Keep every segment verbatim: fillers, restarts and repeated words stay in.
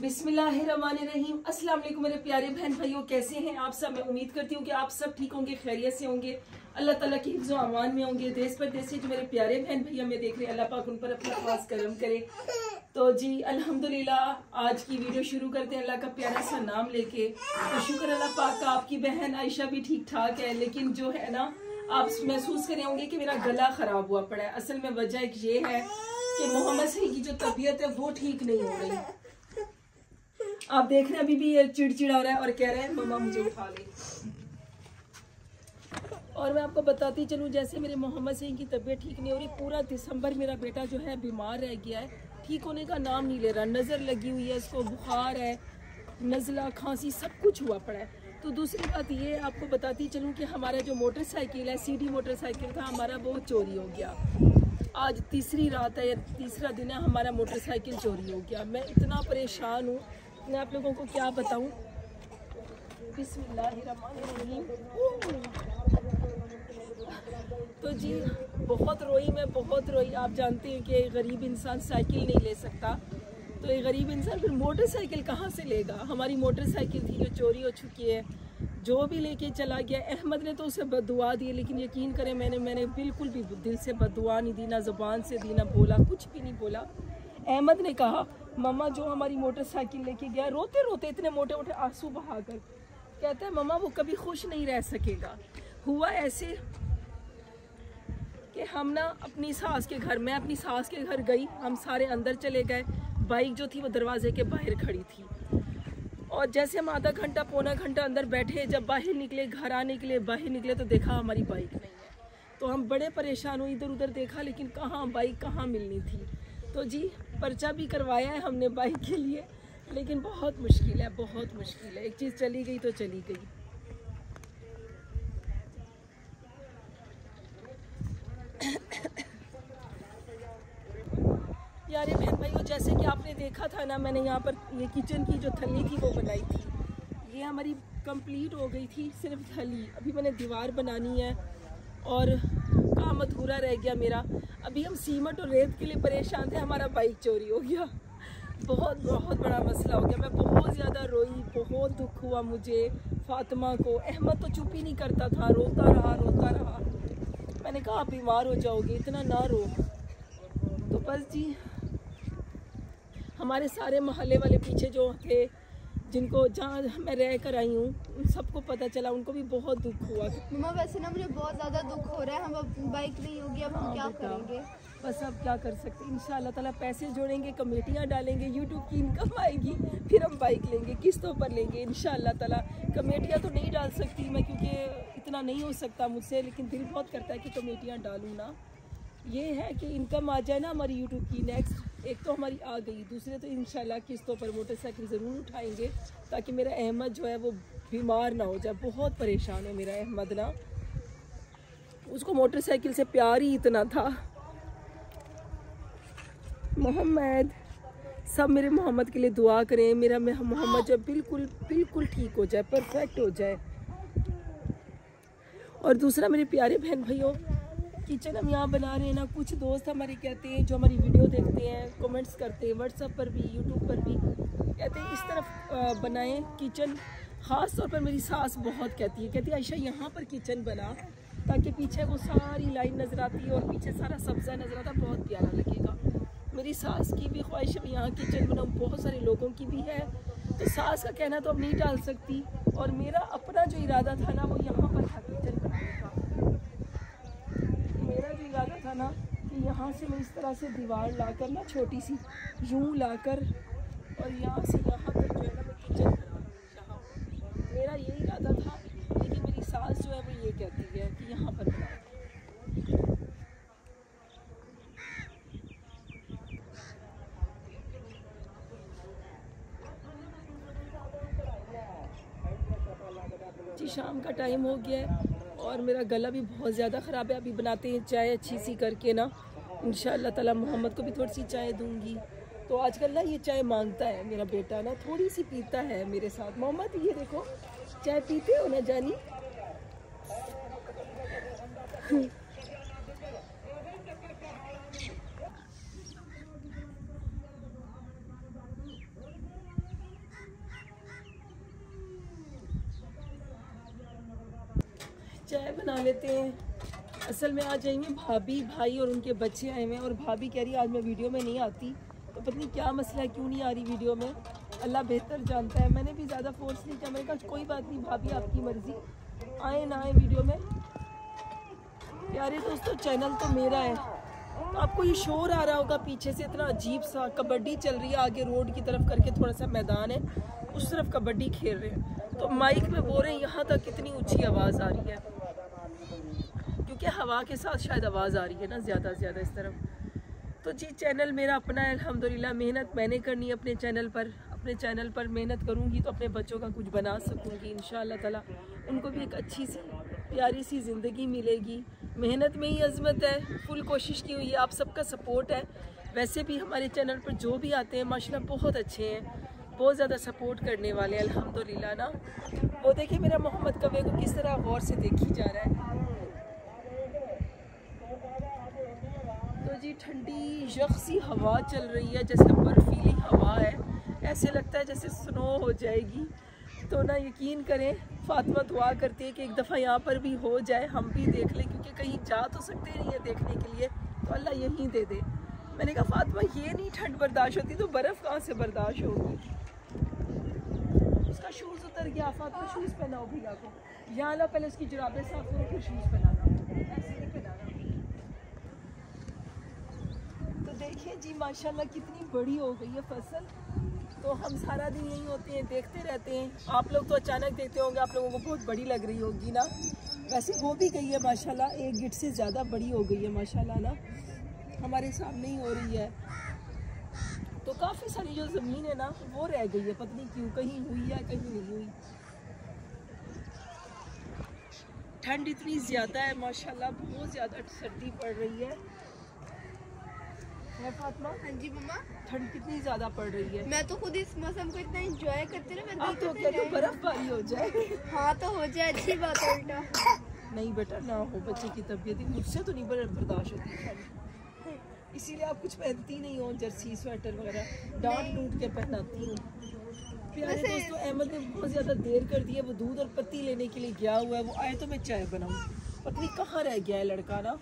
बिस्मिल्लाहिर्रहमानिर्रहीम। अस्सलाम वालेकुम मेरे प्यारे बहन भाइयों, कैसे हैं आप सब। मैं उम्मीद करती हूँ कि आप सब ठीक होंगे, खैरियत से होंगे, अल्लाह ताला के हिफ्ज़ो अमान में होंगे। देश परदेश से जो मेरे प्यारे बहन भैया मैं देख रहे हैं, अल्लाह पाक उन पर अपना खास करम करे। तो जी अल्हम्दुलिल्लाह आज की वीडियो शुरू करते हैं अल्लाह का प्यारा सा नाम लेके। तो शुक्र अल्लाह पाक का, आपकी बहन आयशा भी ठीक ठाक है, लेकिन जो है ना आप महसूस करे होंगे कि मेरा गला खराब हुआ पड़ा है। असल में वजह एक ये है कि मोहम्मद सही की जो तबीयत है वो ठीक नहीं हो रही। आप देख रहे हैं अभी भी ये चिड़चिड़ा हो रहा है और कह रहे हैं मम्मा मुझे उठा ले। और मैं आपको बताती चलूँ, जैसे मेरे मोहम्मद सही की तबीयत ठीक नहीं हो रही, पूरा दिसंबर मेरा बेटा जो है बीमार रह गया है, ठीक होने का नाम नहीं ले रहा। नज़र लगी हुई है, इसको बुखार है, नज़ला, खांसी, सब कुछ हुआ पड़ा है। तो दूसरी बात ये आपको बताती चलूँ कि हमारा जो मोटरसाइकिल है, सीढ़ी मोटरसाइकिल था हमारा, वो चोरी हो गया। आज तीसरी रात है या तीसरा दिन है, हमारा मोटरसाइकिल चोरी हो गया। मैं इतना परेशान हूँ, मैं आप लोगों को क्या बताऊँ। तो जी बहुत रोई, मैं बहुत रोई। आप जानते हैं कि गरीब इंसान साइकिल नहीं ले सकता, तो ये गरीब इंसान फिर मोटरसाइकिल कहाँ से लेगा। हमारी मोटरसाइकिल थी जो चोरी हो चुकी है, जो भी लेके चला गया। अहमद ने तो उसे बददुआ दी, लेकिन यकीन करें मैंने मैंने बिल्कुल भी दिल से बददुआ नहीं दी, ना ज़ुबान से दी, ना बोला, कुछ भी नहीं बोला। अहमद ने कहा मम्मा जो हमारी मोटरसाइकिल लेके गया, रोते रोते इतने मोटे मोटे आंसू बहाकर कहता है मम्मा वो कभी खुश नहीं रह सकेगा। हुआ ऐसे कि हम ना अपनी सास के घर, मैं अपनी सास के घर गई, हम सारे अंदर चले गए, बाइक जो थी वो दरवाजे के बाहर खड़ी थी। और जैसे हम आधा घंटा पौना घंटा अंदर बैठे, जब बाहर निकले, घर आने के लिए बाहर निकले तो देखा हमारी बाइक नहीं है। तो हम बड़े परेशान हुए, इधर उधर देखा लेकिन कहाँ बाइक कहाँ मिलनी थी। तो जी पर्चा भी करवाया है हमने बाइक के लिए, लेकिन बहुत मुश्किल है, बहुत मुश्किल है। एक चीज़ चली गई तो चली गई। प्यारे बहन भाइयों, जैसे कि आपने देखा था ना, मैंने यहाँ पर ये किचन की जो थली थी वो बनाई थी, ये हमारी कंप्लीट हो गई थी, सिर्फ थली। अभी मैंने दीवार बनानी है और काम अधूरा रह गया मेरा। अभी हम सीमेंट और रेत के लिए परेशान थे, हमारा बाइक चोरी हो गया। बहुत बहुत बड़ा मसला हो गया। मैं बहुत ज़्यादा रोई, बहुत दुख हुआ मुझे, फातिमा को। अहमद तो चुप ही नहीं करता था, रोता रहा रोता रहा। मैंने कहा आप बीमार हो जाओगे, इतना ना रो। तो बस जी हमारे सारे मोहल्ले वाले पीछे जो थे, जिनको जहाँ मैं रह कर आई हूँ, उन सबको पता चला, उनको भी बहुत दुख हुआ। मम्मा वैसे ना मुझे बहुत ज़्यादा दुख हो रहा है, हम अब बाइक नहीं होगी, अब हम क्या करेंगे। बस अब क्या कर सकते, इंशाल्लाह ताला पैसे जोड़ेंगे, कमेटियाँ डालेंगे, यूट्यूब की इनकम आएगी, फिर हम बाइक लेंगे, किस्तों पर लेंगे इंशाल्लाह ताला। कमेटियाँ तो नहीं डाल सकती मैं, क्योंकि इतना नहीं हो सकता मुझसे, लेकिन दिल बहुत करता है कि कमेटियाँ डालूँ ना। ये है कि इनकम आ जाए ना हमारी यूट्यूब की। नेक्स्ट एक तो हमारी आ गई, दूसरे तो इंशाल्लाह किस्तों पर मोटरसाइकिल ज़रूर उठाएंगे, ताकि मेरा अहमद जो है वो बीमार ना हो जाए। बहुत परेशान है मेरा अहमद ना, उसको मोटरसाइकिल से प्यार ही इतना था। मोहम्मद, सब मेरे मोहम्मद के लिए दुआ करें, मेरा मोहम्मद जो बिल्कुल बिल्कुल ठीक हो जाए, परफेक्ट हो जाए। और दूसरा मेरे प्यारे बहन भाइयों, किचन हम यहाँ बना रहे हैं ना, कुछ दोस्त हमारे कहते हैं जो हमारी वीडियो देखते हैं, कमेंट्स करते हैं, व्हाट्सएप पर भी, यूट्यूब पर भी कहते हैं इस तरफ बनाएं किचन। ख़ास तौर पर मेरी सास बहुत कहती है, कहती है आयशा यहाँ पर किचन बना, ताकि पीछे वो सारी लाइन नज़र आती है और पीछे सारा सब्ज़ा नज़र आता है, बहुत प्यारा लगेगा। मेरी सास की भी ख्वाहिश है यहाँ किचन बनाऊँ, बहुत सारे लोगों की भी है। तो सास का कहना तो अब नहीं टाल सकती, और मेरा अपना जो इरादा था ना वो यहाँ पर था किचन बनाने का। इरादा था ना कि यहाँ से मैं इस तरह से दीवार लाकर ना, छोटी सी यूँ लाकर, और यहाँ से यहाँ तक जो है ना मैं किचन बनाऊँ, मेरा ये इरादा था। लेकिन मेरी सास जो है वो ये कहती है कि यहाँ पर बनाओ। जी शाम का टाइम हो गया है और मेरा गला भी बहुत ज़्यादा ख़राब है। अभी बनाते हैं चाय अच्छी सी करके ना, इंशाल्लाह ताला मोहम्मद को भी थोड़ी सी चाय दूंगी। तो आजकल ना ये चाय मांगता है मेरा बेटा ना, थोड़ी सी पीता है मेरे साथ। मोहम्मद ये देखो चाय पीते हो ना जानी। चाय बना लेते हैं। असल में आ जाएंगे भाभी, भाई और उनके बच्चे आए हुए हैं, और भाभी कह रही है आज मैं वीडियो में नहीं आती, तो पता नहीं क्या मसला है क्यों नहीं आ रही वीडियो में, अल्लाह बेहतर जानता है। मैंने भी ज़्यादा फोर्स नहीं किया, मैंने कहा कोई बात नहीं भाभी आपकी मर्ज़ी, आए ना आए वीडियो में। प्यारे दोस्तों चैनल तो मेरा है, तो आपको ये शोर आ रहा होगा पीछे से इतना अजीब सा। कबड्डी चल रही है आगे रोड की तरफ करके, थोड़ा सा मैदान है उस तरफ कबड्डी खेल रहे हैं, तो माइक में बोल रहे हैं यहाँ तक कितनी ऊंची आवाज़ आ रही है, क्योंकि हवा के साथ शायद आवाज़ आ रही है ना ज़्यादा से ज़्यादा इस तरफ। तो जी चैनल मेरा अपना है अल्हम्दुलिल्लाह, मेहनत मैंने करनी है अपने चैनल पर, अपने चैनल पर मेहनत करूँगी तो अपने बच्चों का कुछ बना सकूँगी इंशाअल्लाह ताला, उनको भी एक अच्छी सी प्यारी सी ज़िंदगी मिलेगी। मेहनत में ही अज़मत है, फुल कोशिश की हुई है, आप सबका सपोर्ट है। वैसे भी हमारे चैनल पर जो भी आते हैं माशाल्लाह बहुत अच्छे हैं, बहुत ज़्यादा सपोर्ट करने वाले हैं अल्हम्दुलिल्लाह ना। वो देखिए मेरा मोहम्मद कवे को किस तरह गौर से देखी जा रहा है। तो जी ठंडी यखसी हवा चल रही है, जैसे बर्फीली हवा है, ऐसे लगता है जैसे स्नो हो जाएगी। तो ना यकीन करें, फातिमा दुआ करती है कि एक दफ़ा यहाँ पर भी हो जाए, हम भी देख लें, क्योंकि कहीं जा तो सकते नहीं है देखने के लिए, तो अल्लाह यहीं दे दे। मैंने कहा फातिमा ये नहीं ठंड बर्दाश्त होती तो बर्फ़ कहाँ से बर्दाश्त होगी। उसका शूज़ उतर गया, फातिमा शूज़ पहनाओ भैया को, यहाँ ला पहले उसकी जुराबें साफ करो फिर शूज़ पहनाना, ऐसे नहीं पहनाना। तो देखिए जी माशाल्लाह कितनी बड़ी हो गई है फसल। तो हम सारा दिन यहीं होते हैं, देखते रहते हैं, आप लोग तो अचानक देखते होंगे, आप लोगों को बहुत बड़ी लग रही होगी ना। वैसे वो भी गई है माशाल्लाह, एक गिट से ज़्यादा बड़ी हो गई है माशाल्लाह ना, हमारे सामने ही हो रही है। तो काफ़ी सारी जो ज़मीन है ना वो रह गई है, पता नहीं क्यों, कहीं हुई है कहीं नहीं हुई। ठंड इतनी ज़्यादा है माशाल्लाह, बहुत ज़्यादा सर्दी पड़ रही है। फातिमा हाँ जी मम्मा, ठंड कितनी ज्यादा पड़ रही है, मैं तो खुद इस मौसम को इतना एंजॉय करती हूँ। मैं तो क्या तो बर्फबारी हो जाए, हाँ तो हो जाए अच्छी बात है बेटा। नहीं बेटा ना हो, बच्चे की तबीयत ही मुझसे तो नहीं बर्दाश्त होती, इसीलिए आप कुछ पहनती नहीं हो, जर्सी स्वेटर वगैरह डांट डूट के पहनाती हूँ। प्यारे दोस्तों अहमद ने बहुत ज़्यादा देर कर दी है, वो दूध और पत्ती लेने के लिए गया हुआ है, वो आए तो मैं चाय बनाऊँ, पता नहीं कहाँ रह गया है लड़का ना।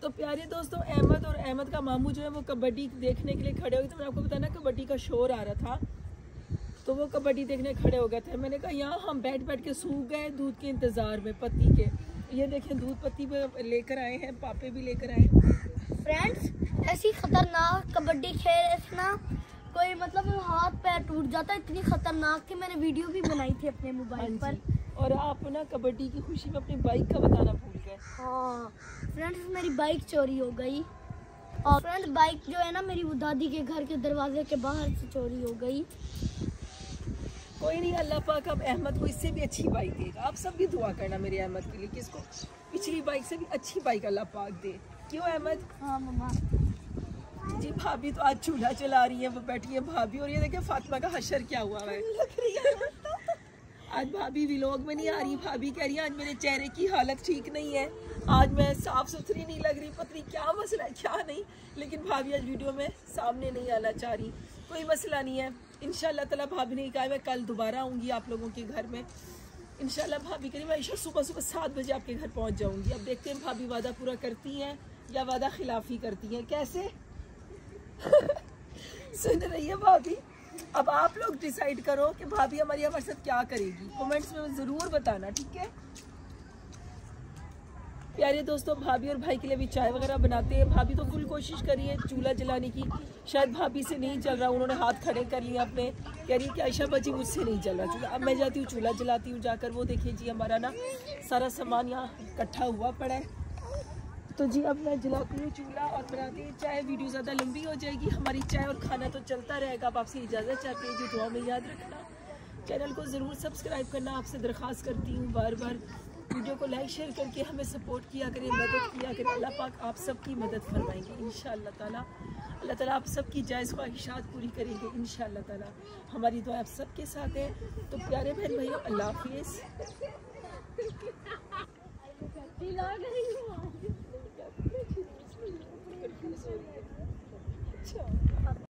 तो प्यारे दोस्तों अहमद और अहमद का मामू जो है वो कबड्डी देखने के लिए खड़े हो गए थे। मैंने आपको बताया ना कबड्डी का शोर आ रहा था, तो वो कबड्डी देखने खड़े हो गए थे। मैंने कहा यहाँ हम बैठ बैठ के सूख गए दूध के इंतज़ार में, पत्ती के। ये देखें दूध पत्ती लेकर आए हैं, पापे भी लेकर आए। फ्रेंड्स ऐसी खतरनाक कबड्डी खेल इतना कोई मतलब हाथ पैर टूट जाता, इतनी खतरनाक कि मैंने वीडियो भी बनाई थी अपने मोबाइल पर। और आप ना कबड्डी की खुशी में अपनी बाइक का बताना भूल गए। हाँ फ्रेंड्स मेरी बाइक चोरी हो गई, और फ्रेंड्स बाइक जो है ना मेरी वो दादी के घर के दरवाजे के बाहर से चोरी हो गई। कोई नहीं, अल्लाह पाक अब अहमद को इससे भी अच्छी बाइक देगा। आप सब भी दुआ करना मेरे अहमद के लिए, किसको पिछली बाइक से भी अच्छी बाइक अल्लाह पाक दे, क्यों अहमद। हाँ मम्मा जी। भाभी तो आज चूल्हा चला रही है, वो बैठी है भाभी। और ये देखिए फातिमा का हशर क्या हुआ है, आज भाभी व्लॉग में नहीं आ रही। भाभी कह रही है आज मेरे चेहरे की हालत ठीक नहीं है, आज मैं साफ सुथरी नहीं लग रही, पता नहीं क्या मसला है क्या नहीं, लेकिन भाभी आज वीडियो में सामने नहीं आना चाह रही। कोई मसला नहीं है, इंशाल्लाह ताला भाभी ने कहा मैं कल दोबारा आऊँगी आप लोगों के घर में इंशाल्लाह। भाभी कह रही मैं ईशा सुबह सुबह सात बजे आपके घर पहुँच जाऊँगी। अब देखते हैं भाभी वादा पूरा करती हैं या वादा खिलाफी करती हैं, कैसे सुन रही है भाभी। अब आप लोग डिसाइड करो कि भाभी हमारी हमारे साथ क्या करेगी, कमेंट्स में ज़रूर बताना, ठीक है। प्यारे दोस्तों भाभी और भाई के लिए भी चाय वगैरह बनाते हैं। भाभी तो फुल कोशिश करी है चूल्हा जलाने की, शायद भाभी से नहीं जल रहा, उन्होंने हाथ खड़े कर लिए अपने, कह रही है कि आयशा बाजी मुझसे नहीं जल रहा चूल्हा, अब मैं जाती हूँ चूल्हा जलाती हूँ जाकर। वो देखिए जी हमारा ना सारा सामान यहाँ इकट्ठा हुआ पड़ा है, तो जी अब मैं जलाती हूँ चूल्हा और बनाती हूँ चाय। वीडियो ज़्यादा लंबी हो जाएगी हमारी, चाय और खाना तो चलता रहेगा। आप आपसे इजाज़त चाहते हैं कि दुआ में याद रखना, चैनल को ज़रूर सब्सक्राइब करना। आपसे दरख्वास्त करती हूँ बार बार, वीडियो को लाइक शेयर करके हमें सपोर्ट किया करें, मदद किया करें। अल्लाह पाक आप सबकी मदद फरमाएंगे इंशाअल्लाह ताला। अल्लाह ताला आप सबकी जायज़ ख्वाहिशात पूरी करेंगे इंशाअल्लाह ताला। हमारी दुआ आप सबके साथ है। तो प्यारे बहन भाइयों अल्लाह हाफिज़।